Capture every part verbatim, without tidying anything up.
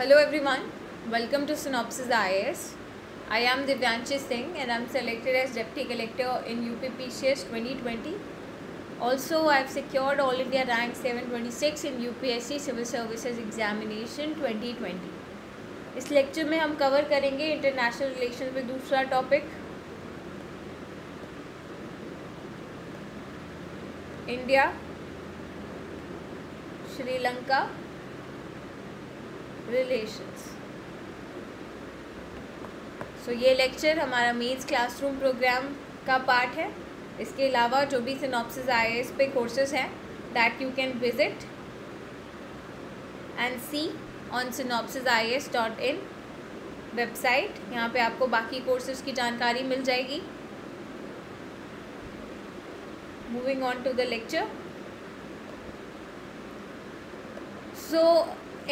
Hello everyone, welcome to Synopsis I A S. I am Divyanshi Singh and I am selected as Deputy Collector in U P P S C twenty twenty. Also, I have secured All India Rank seven twenty-six in U P S C Civil Services Examination twenty twenty. इस lecture में हम cover करेंगे international relation में दूसरा topic India, Sri Lanka relations. So so, ये lecture हमारा mains classroom programme का part है. इसके अलावा जो भी सिनॉप्सिस आईएएस पे कोर्सेज हैं that you can visit and see on Synopsis IAS dot in website. यहाँ पे आपको बाकी कोर्सेज की जानकारी मिल जाएगी. Moving on to the lecture. So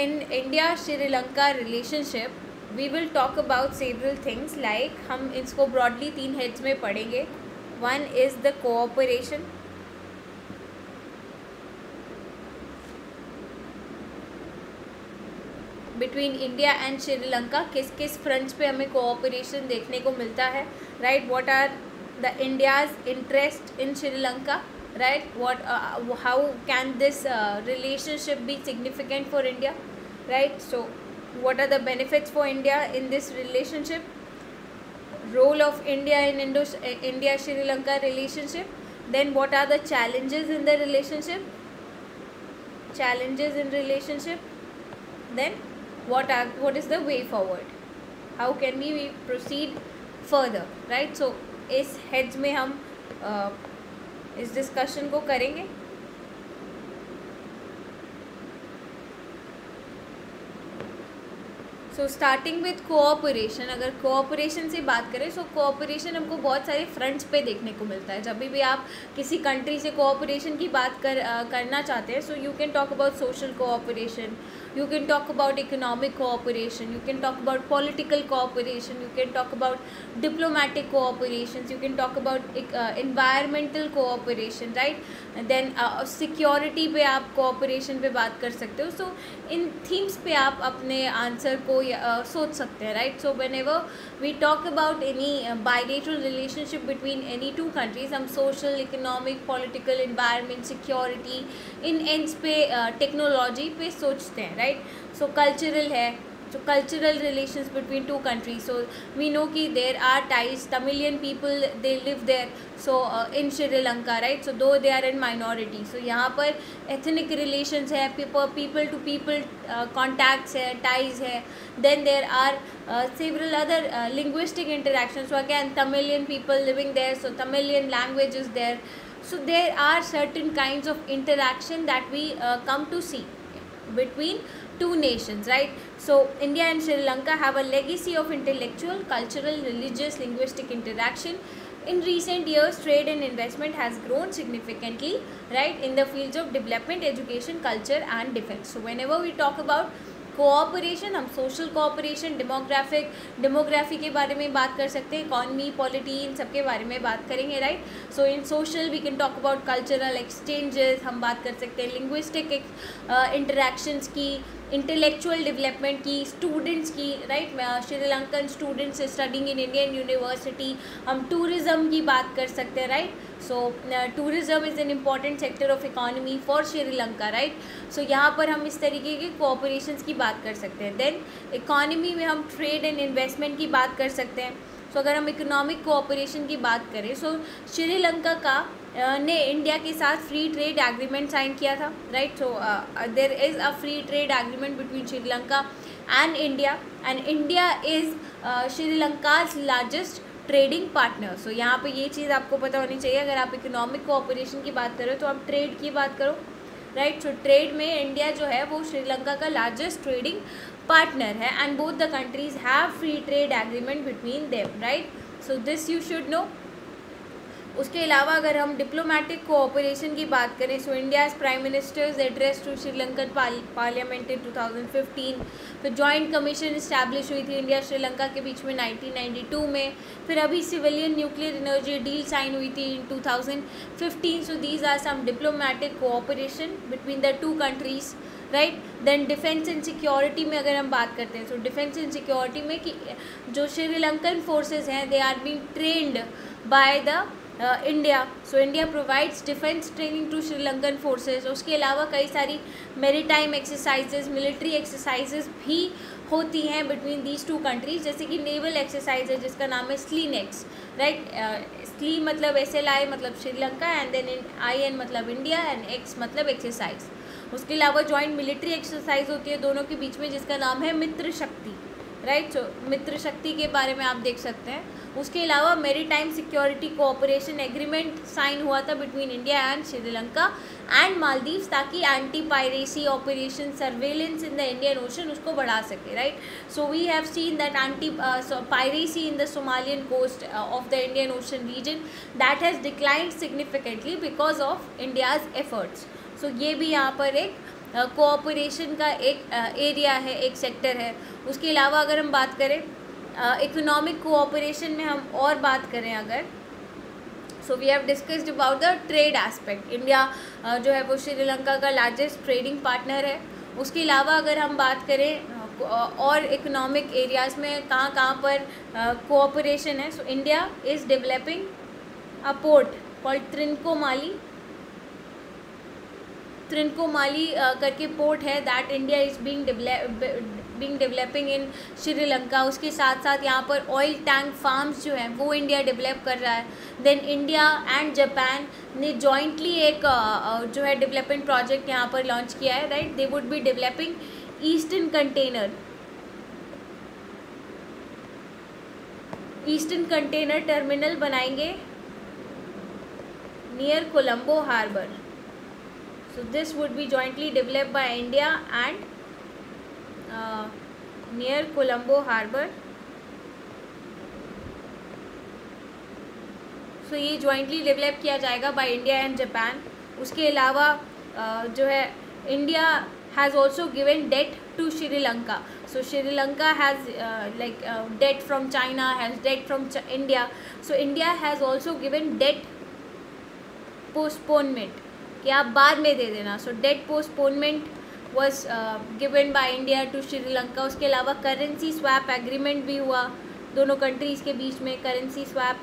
in India Sri Lanka relationship we will talk about several things like हम इसको broadly तीन heads में पढ़ेंगे. One is the cooperation, between India and Sri Lanka किस किस fronts पे हमें cooperation देखने को मिलता है, right? What are the India's interest in Sri Lanka? Right, what uh, how can this uh, relationship be significant for India, right? So what are the benefits for India in this relationship? Role of India in Indo India Sri Lanka relationship. Then what are the challenges in the relationship, challenges in relationship then what are what is the way forward, how can we proceed further, right? So is heads mein hum uh, इस discussion को करेंगे. So starting with cooperation. अगर cooperation से बात करें सो so cooperation हमको बहुत सारे फ्रंट्स पे देखने को मिलता है. जब भी आप किसी कंट्री से कोऑपरेशन की बात कर uh, करना चाहते हैं so you can talk about social cooperation, you can talk about economic cooperation, you can talk about political cooperation, you can talk about diplomatic cooperation, you can talk about environmental cooperation, right? Then security पे आप cooperation पे बात कर सकते हो. सो so, इन themes पे आप अपने आंसर को uh, सोच सकते हैं, right? So whenever we talk about any bilateral relationship between any two countries हम social, economic, political, environment, security, in ends पे टेक्नोलॉजी uh, पे सोचते हैं, right? सो कल्चरल है, so cultural relations between two countries. So we know कि there are ties, Tamilian people they live there so in Sri Lanka, right? So though they are in minority. So यहाँ पर ethnic relations है, people to people contacts है, ties है. Then there are several other linguistic interaction. So again Tamilian people living there so Tamilian language is there. So there are certain kinds of interaction that we come to see between two nations, right? So India and Sri Lanka have a legacy of intellectual, cultural, religious, linguistic interaction. In recent years trade and investment has grown significantly, right, in the fields of development, education, culture and defense. So whenever we talk about cooperation हम social cooperation, demographic demography के बारे में बात कर सकते हैं, economy, polity, इन सब के बारे में बात करेंगे, right? So in social we can talk about cultural exchanges, हम बात कर सकते हैं लिंग्विस्टिक इंटरेक्शंस की, इंटेलेक्चुअल डेवलपमेंट की, स्टूडेंट्स की, right? Sri Lankan students studying in Indian university. हम टूरिज़म की बात कर सकते हैं, right? So tourism is an important sector of economy for Sri Lanka, right? So यहाँ पर हम इस तरीके के कोऑपरेशंस की बात कर सकते हैं. देन इकॉनमी में हम ट्रेड एंड इन्वेस्टमेंट की बात कर सकते हैं. सो so, अगर हम इकोनॉमिक कोऑपरेशन की बात करें सो so, श्रीलंका का uh, ने इंडिया के साथ फ्री ट्रेड एग्रीमेंट साइन किया था, right? So there is a free trade agreement between Sri Lanka and India and India is Sri Lanka's largest trading partner. So यहाँ पे ये चीज़ आपको पता होनी चाहिए. अगर आप इकोनॉमिक कोऑपरेशन की बात करो तो आप ट्रेड की बात करो, राइट? सो ट्रेड में इंडिया जो है वो श्रीलंका का लार्जेस्ट ट्रेडिंग पार्टनर है and both the countries have free trade agreement between them, right? So this you should know. उसके अलावा अगर हम डिप्लोमेटिक कोऑपरेशन की बात करें so India's prime ministers address to Sri Lankan parliament in two thousand fifteen. फिर joint commission establish हुई थी इंडिया श्रीलंका के बीच में नाइनटीन नाइंटी टू में. फिर अभी civilian nuclear energy deal sign हुई थी in two thousand fifteen. So these are some diplomatic cooperation between the two countries, right. Then defence and security में अगर हम बात करते हैं तो डिफेंस एंड सिक्योरिटी में कि जो श्रीलंकन फोर्सेज हैं they are being trained by the India. So India provides defence training to Sri Lankan forces. उसके अलावा कई सारी मैरीटाइम एक्सरसाइजेज मिलिट्री एक्सरसाइजेज भी होती हैं बिटवीन दीज टू कंट्रीज, जैसे कि नेवल एक्सरसाइज है जिसका नाम है स्लीनेक्स, राइट. स्ली मतलब एस एल आई मतलब Sri Lanka and then I N मतलब इंडिया एंड एक्स मतलब एक्सरसाइज. उसके अलावा जॉइंट मिलिट्री एक्सरसाइज होती है दोनों के बीच में जिसका नाम है मित्र शक्ति, राइट. सो मित्र शक्ति के बारे में आप देख सकते हैं. उसके अलावा maritime security cooperation agreement sign हुआ था between India and Sri Lanka and Maldives ताकि anti piracy operation surveillance in the Indian ocean उसको बढ़ा सके, right. So we have seen that anti piracy in the Somalian coast of the Indian ocean region that has declined significantly because of India's efforts. So ये भी यहाँ पर एक cooperation uh, का एक एरिया uh, है, एक सेक्टर है. उसके अलावा अगर हम बात करें इकोनॉमिक uh, कोऑपरेशन में हम और बात करें अगर, so we have discussed about the trade aspect. India जो है वो श्रीलंका का लार्जेस्ट ट्रेडिंग पार्टनर है. उसके अलावा अगर हम बात करें uh, और इकोनॉमिक एरियाज़ में कहाँ कहाँ पर कोऑपरेशन uh, है, so India is developing a port called Trincomalee Trincomalee करके पोर्ट है that India is being being developing in Sri Lanka. उसके साथ साथ यहाँ पर ऑयल टैंक फार्म्स जो हैं वो इंडिया डेवलप कर रहा है. देन इंडिया एंड जापान ने जॉइंटली एक uh, जो है डेवलपमेंट प्रोजेक्ट यहाँ पर लॉन्च किया है, right. They would be developing eastern container eastern container terminal बनाएंगे near Colombo harbour. So this would be jointly developed by India and uh, near Colombo Harbour. So ये jointly develop किया जाएगा by India and Japan. उसके अलावा uh, जो है India has also given debt to Sri Lanka. So Sri Lanka has uh, like uh, debt from China, has debt from Ch- India. So India has also given debt postponement. कि आप बाद में दे देना. So date postponement was given by India to Sri Lanka. उसके अलावा currency swap agreement भी हुआ दोनों कंट्रीज़ के बीच में. Currency swap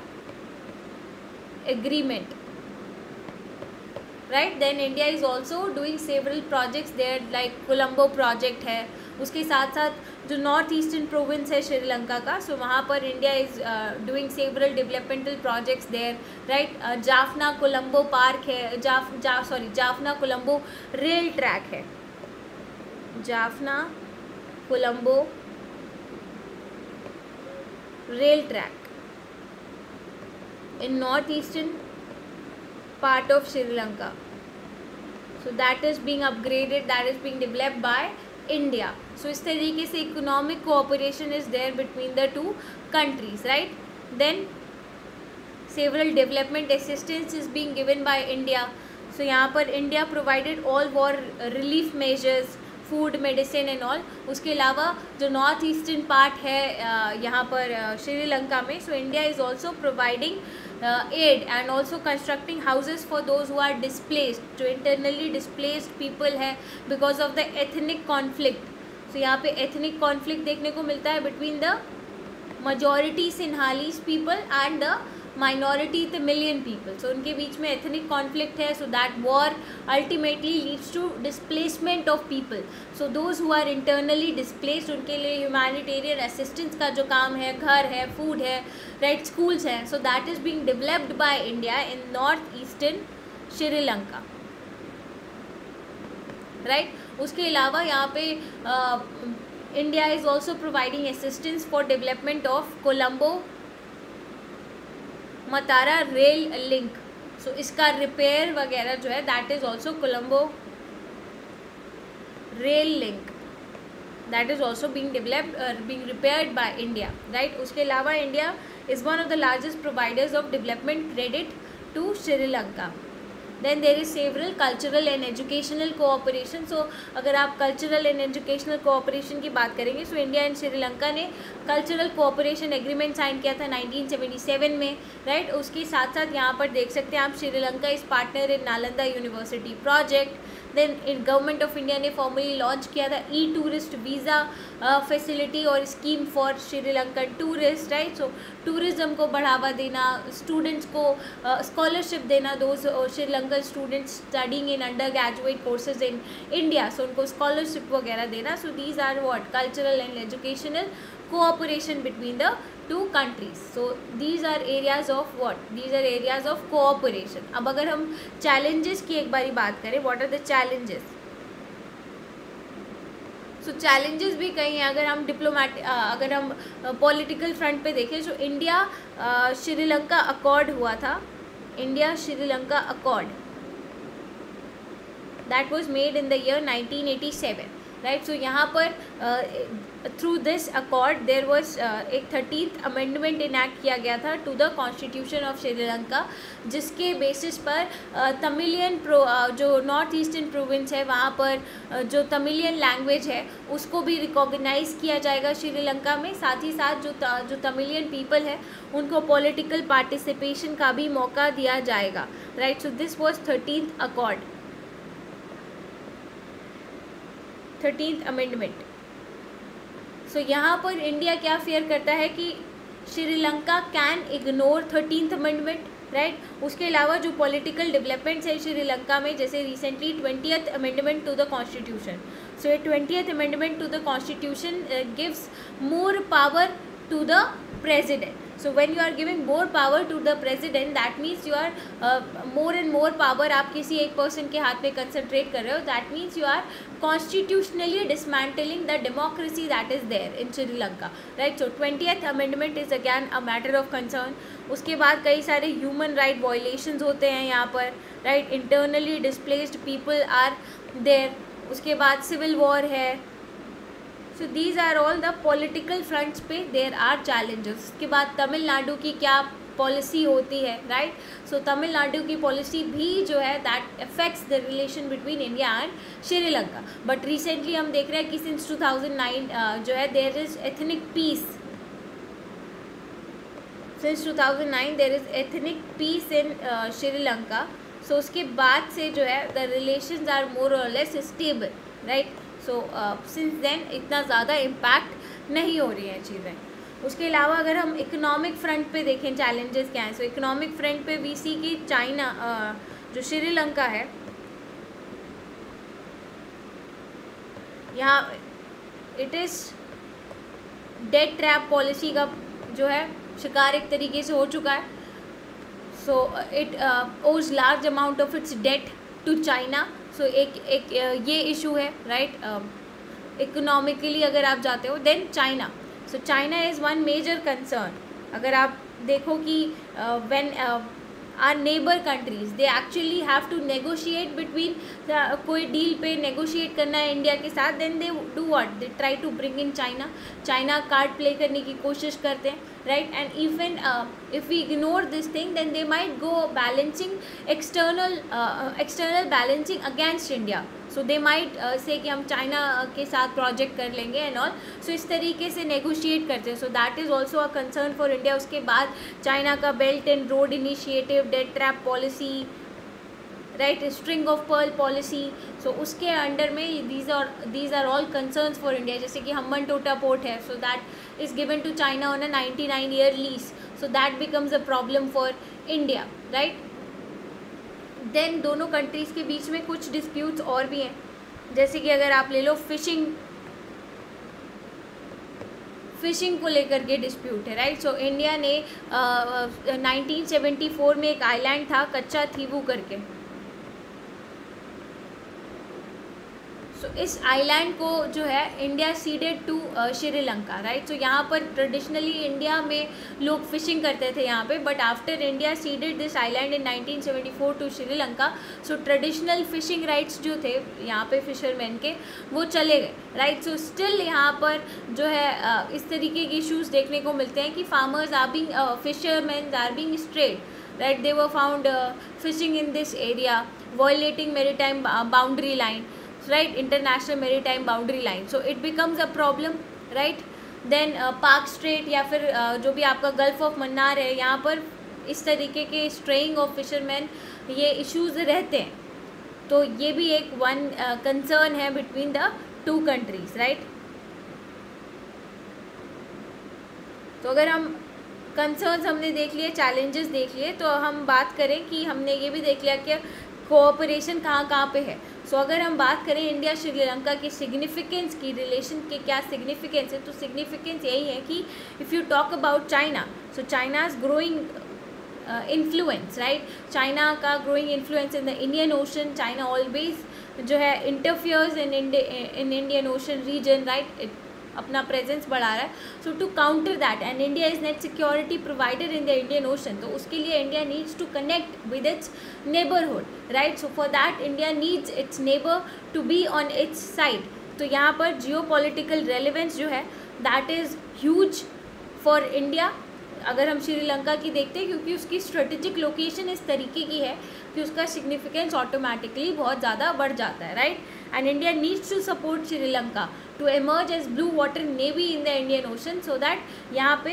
agreement, right. Then India is also doing several projects there like Colombo project है. उसके साथ साथ जो नॉर्थ ईस्टर्न प्रोविंस है श्रीलंका का, सो so वहाँ पर India is doing several developmental projects there, right. Jaffna Colombo park है, जाफ जा sorry Jaffna Colombo rail track है, Jaffna Colombo rail track in north eastern part of Sri Lanka. So that is being upgraded, that is being developed by India. So इस तरीके से economic cooperation is there between the two countries, right. Then several development assistance is being given by India. So यहाँ पर India provided all war relief measures, food, medicine and all. उसके अलावा जो north eastern part है यहाँ पर श्रीलंका में, so India is also providing aid and also constructing houses for those who are displaced, जो इंटरनली डिस्प्लेस्ड पीपल है because of the ethnic conflict. So यहाँ पे एथनिक कॉन्फ्लिक्ट देखने को मिलता है between the majority Sinhalese people and the minority Tamilian people. So उनके बीच में एथनिक कॉन्फ्लिक्ट है. So that war ultimately leads to displacement of people. So those who are internally displaced उनके लिए ह्यूमैनिटेरियन असिस्टेंस का जो काम है, घर है, फूड है, राइट, स्कूल्स हैं. So that is being developed by India in north eastern Sri Lanka, right. उसके अलावा यहाँ पे India is also providing assistance for development of Colombo Matara rail link. So इसका रिपेयर वगैरह जो है that is also Colombo rail link that is also being developed being repaired by India, right. उसके अलावा India is one of the largest providers of development credit to Sri Lanka. Then there is several cultural and educational cooperation. So अगर आप cultural and educational cooperation की बात करेंगे, so India and Sri Lanka ने cultural cooperation agreement sign किया था nineteen seventy seven में, right. उसके साथ साथ यहाँ पर देख सकते हैं आप Sri Lanka is partner in Nalanda university project. Then government of India ने फॉर्मली लॉन्च किया था ई टूरिस्ट वीज़ा फैसिलिटी और scheme for Sri Lankan tourist, right. So tourism को बढ़ावा देना, स्टूडेंट्स को स्कॉलरशिप uh, देना, दो Sri Lankan students studying in undergraduate courses in India, so उनको स्कॉलरशिप वगैरह देना. So these are what cultural and educational cooperation between the two countries. So these are areas of what? These are areas of cooperation. अब अगर हम challenges की एक बारी बात करें, what are the challenges? So so, challenges भी कई हैं. अगर हम डिप्लोमेट अगर हम पॉलिटिकल फ्रंट पे देखें, जो इंडिया श्रीलंका अकॉर्ड हुआ था, India Sri Lanka accord that was made in the year nineteen eighty seven, right. So यहाँ पर through this accord there was एक थर्टीथ अमेंडमेंट इनैक्ट किया गया था to the constitution of Sri Lanka, जिसके बेसिस पर तमिलियन प्रो जो नॉर्थ ईस्टर्न प्रोविंस है वहाँ पर uh, जो तमिलियन लैंग्वेज है उसको भी रिकॉग्नाइज किया जाएगा श्रीलंका में. साथ ही साथ जो जो तमिलियन पीपल है उनको पॉलिटिकल पार्टिसिपेशन का भी मौका दिया जाएगा, right. So this was thirteenth accord thirteenth amendment. So so, यहाँ पर इंडिया क्या फेयर करता है कि Sri Lanka can ignore thirteenth amendment, right. उसके अलावा जो पॉलिटिकल डेवलपमेंट्स है श्रीलंका में, जैसे recently twentieth amendment to the constitution. So ये twentieth amendment to the constitution gives more power to the president. So when you are giving more power to the president that means you are more and more power आप किसी एक person के हाथ में concentrate कर रहे हो, that means you are constitutionally dismantling the democracy that is there in Sri Lanka, right. So twentieth amendment is again a matter of concern. उसके बाद कई सारे human right violations होते हैं यहाँ पर, right. Internally displaced people are there. उसके बाद civil war है. So these are all the political fronts पे there are challenges. उसके बाद तमिलनाडु की क्या पॉलिसी होती है, राइट. सो तमिलनाडु की पॉलिसी भी जो है that affects the relation between India and Sri Lanka. But recently हम देख रहे हैं कि सिंस टू थाउजेंड नाइन जो है there is ethnic peace. Since two thousand nine there is ethnic peace in Sri Lanka. So उसके बाद से जो है द रिलेशंस आर मोर और less stable, right. So since then इतना ज़्यादा इम्पैक्ट नहीं हो रही हैं चीज़ें. उसके अलावा अगर हम इकोनॉमिक फ्रंट पे देखें चैलेंजेस क्या हैं. सो इकोनॉमिक फ्रंट पे वी सी की चाइना जो श्रीलंका है यहाँ it is debt trap policy का जो है शिकार एक तरीके से हो चुका है. So it owes large amount of its debt to China. So एक एक uh, ये इशू है, राइट. इकोनॉमिकली अगर आप जाते हो then China. So China is one major concern. अगर आप देखो कि when our neighbour countries they actually have to negotiate between कोई डील पे नेगोशिएट करना है इंडिया के साथ, then they do what? They try to bring in China. China card play करने की कोशिश करते हैं, right. And even if we ignore this thing then they might go balancing external external balancing against India. So they might say कि हम China के साथ project कर लेंगे एंड ऑल. सो इस तरीके से नेगोशिएट करते हैं. So that is also a concern for India. उसके बाद चाइना का belt and road initiative, debt trap policy, right, string of pearl policy. So उसके अंडर में these are these are all concerns for India. जैसे कि Hambantota port है, so that is given to China on a ninety nine year lease. So that becomes a problem for India, right. Then दोनों countries के बीच में कुछ disputes और भी हैं. जैसे कि अगर आप ले लो फिशिंग फिशिंग को लेकर के डिस्प्यूट है, राइट. सो इंडिया ने नाइनटीन सेवेंटी फोर में एक आइलैंड था कच्चाथीवू करके. सो so, इस आइलैंड को जो है India ceded to Sri Lanka, right. So यहाँ पर ट्रेडिशनली इंडिया में लोग फिशिंग करते थे यहाँ पे, but after India ceded this island in nineteen seventy four to Sri Lanka. So traditional fishing rights जो थे यहाँ पे फिशरमैन के वो चले गए, राइट. सो स्टिल यहाँ पर जो है uh, इस तरीके के इशूज़ देखने को मिलते हैं कि farmers are being fisherman are being straight, right. They were found fishing in this area violating maritime boundary line, right, international maritime boundary line. so it becomes a problem, right. then uh, Palk Strait या फिर uh, जो भी आपका gulf of Mannar है, यहाँ पर इस तरीके के स्ट्रेइंग ऑफ फिशरमैन ये इश्यूज रहते हैं. तो ये भी एक वन कंसर्न है between the two countries, right. तो अगर हम कंसर्न्स हमने देख लिए, चैलेंजेस देख लिए, तो हम बात करें कि हमने ये भी देख लिया कि कोऑपरेशन कहाँ कहाँ पे है. सो so, अगर हम बात करें इंडिया श्रीलंका के सिग्निफिकेंस की, रिलेशन के क्या सिग्निफिकेंस है, तो सिग्निफिकेंस यही है कि if you talk about China, so China's growing influence, right. China का growing influence in the Indian Ocean, China always जो है interferes in in Indian ocean region, right. अपना प्रेजेंस बढ़ा रहा है. So to counter that and India is net security provider in the Indian Ocean, तो उसके लिए India needs to connect with its neighbourhood, right. So for that India needs its neighbour to be on its side. तो यहाँ पर geopolitical relevance जो है that is huge for India. अगर हम श्रीलंका की देखते हैं, क्योंकि उसकी स्ट्रेटेजिक लोकेशन इस तरीके की है कि उसका सिग्निफिकेंस ऑटोमेटिकली बहुत ज़्यादा बढ़ जाता है, right. And India needs to support Sri Lanka to emerge as blue water navy in the Indian Ocean, so that यहाँ पे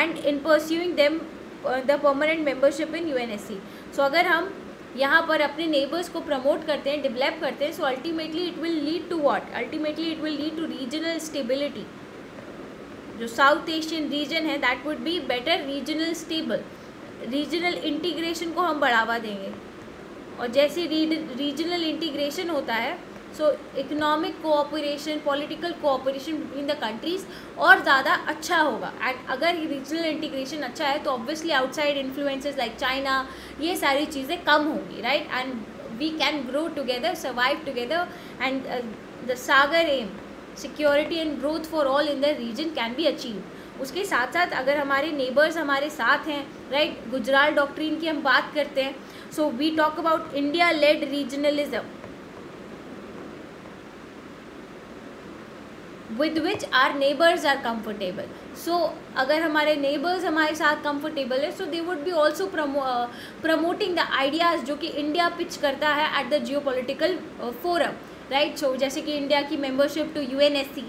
and in pursuing them the permanent membership in U N S C. So अगर हम यहाँ पर अपने neighbours को promote करते हैं, डेवलप करते हैं, so ultimately it will lead to what, ultimately it will lead to regional stability. जो साउथ एशियन रीजन है that would be better regional stable, regional integration को हम बढ़ावा देंगे. और जैसे रीजनल इंटीग्रेशन होता है, so economic cooperation, political cooperation between the countries और ज़्यादा अच्छा होगा. एंड अगर रीजनल इंटीग्रेशन अच्छा है तो obviously outside influences like China, ये सारी चीज़ें कम होंगी, right. And we can grow together, survive together, and the Sagar um security and growth for all in the region can be achieve. उसके साथ साथ अगर हमारे नेबर्स हमारे साथ हैं, राइट, गुजराल डॉक्ट्रिन की हम बात करते हैं. So we talk about India led regionalism with which are neighbours are comfortable. So अगर हमारे नेबर्स हमारे साथ कम्फर्टेबल है, so they would be also promoting the ideas जो कि इंडिया पिच करता है at the geopolitical forum, right. So जैसे कि इंडिया की membership to U N S C,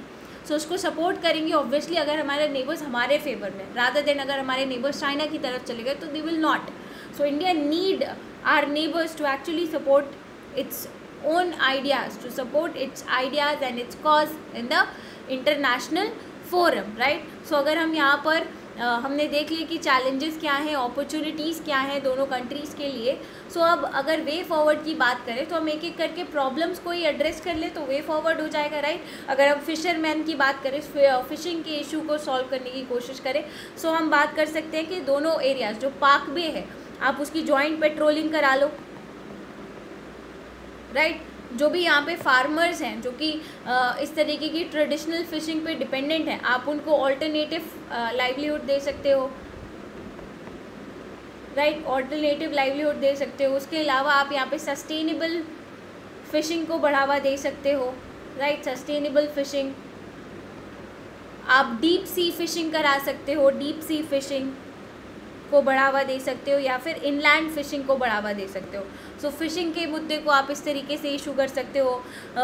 so उसको सपोर्ट करेंगे ऑब्वियसली अगर हमारे नेबर्स हमारे फेवर में, रादर देन अगर हमारे नेबर्स चाइना की तरफ चले गए तो they will not. So India need are neighbours to actually support its own ideas, to support its ideas and its cause in the international forum, right. so अगर हम यहाँ पर आ, हमने देख लिए कि challenges क्या हैं, opportunities क्या हैं दोनों countries के लिए. so अब अगर way forward की बात करें तो हम एक एक करके problems को ही address कर ले तो way forward हो जाएगा, right. अगर हम fisherman की बात करें, fishing के issue को solve करने की कोशिश करें, so हम बात कर सकते हैं कि दोनों areas जो पाक बे है आप उसकी joint patrolling करा लो, राइट right? जो भी यहाँ पे फार्मर्स हैं जो कि इस तरीके की ट्रेडिशनल फिशिंग पे डिपेंडेंट हैं, आप उनको ऑल्टरनेटिव लाइवलीहुड दे सकते हो, राइट. ऑल्टरनेटिव लाइवलीहुड दे सकते हो. उसके अलावा आप यहाँ पे सस्टेनेबल फिशिंग को बढ़ावा दे सकते हो, राइट. सस्टेनेबल फिशिंग, आप डीप सी फिशिंग करा सकते हो, डीप सी फिशिंग को बढ़ावा दे सकते हो, या फिर इनलैंड फ़िशिंग को बढ़ावा दे सकते हो. सो so, फिशिंग के मुद्दे को आप इस तरीके से इशू कर सकते हो.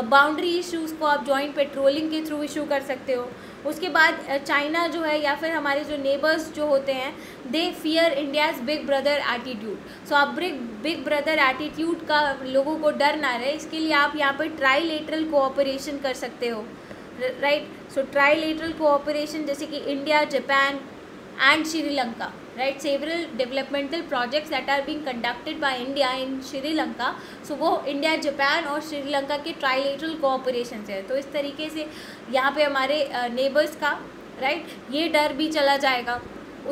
बाउंड्री इश्यूज़ को आप जॉइंट पेट्रोलिंग के थ्रू इशू कर सकते हो. उसके बाद चाइना जो है या फिर हमारे जो नेबर्स जो होते हैं, they fear India's big brother attitude. So आप बिग बिग ब्रदर एटीट्यूड का लोगों को डर ना रहे, इसके लिए आप यहाँ पर ट्राईलेटरल कोऑपरेशन कर सकते हो, राइट. सो ट्राईलेटरल कोऑपरेशन जैसे कि India, Japan and Sri Lanka, right. several developmental projects that are being conducted by India in Sri Lanka, so वो India, Japan और Sri Lanka के trilateral cooperation से है. तो इस तरीके से यहाँ पे हमारे neighbors का, right, ये डर भी चला जाएगा.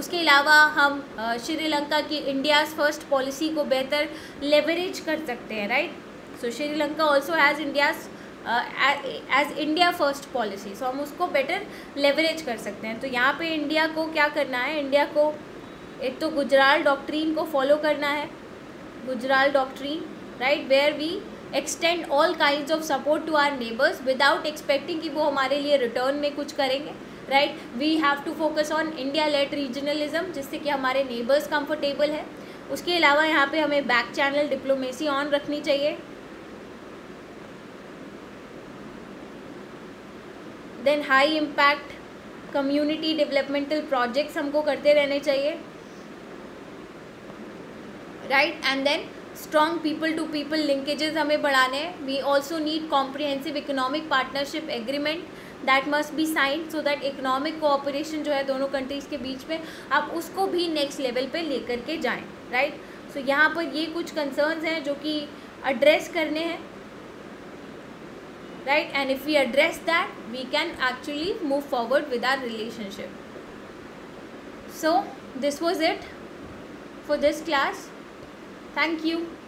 उसके अलावा हम श्रीलंका की India's first policy को बेहतर leverage कर सकते हैं, right. so Sri Lanka also has India's as India first policy, so हम उसको बेटर लेवरेज कर सकते हैं. तो यहाँ पे इंडिया को क्या करना है, इंडिया को एक तो गुजराल डॉक्ट्रीन को फॉलो करना है, Gujral doctrine, right, where we extend all kinds of support to our neighbours without expecting कि वो हमारे लिए रिटर्न में कुछ करेंगे, right. We have to focus on India led regionalism जिससे कि हमारे नेबर्स कम्फर्टेबल है. उसके अलावा यहाँ पर हमें बैक चैनल डिप्लोमेसी ऑन रखनी चाहिए. Then high impact community developmental projects हमको करते रहने चाहिए, right. And then strong people to people linkages हमें बढ़ाने हैं. We also need comprehensive economic partnership agreement that must be signed so that economic cooperation जो है दोनों कंट्रीज़ के बीच में आप उसको भी नेक्स्ट लेवल पे लेकर के जाएं, राइट. सो यहाँ पर ये कुछ कंसर्न्स हैं जो कि एड्रेस करने हैं, right. And if we address that we can actually move forward with our relationship. So this was it for this class. Thank you.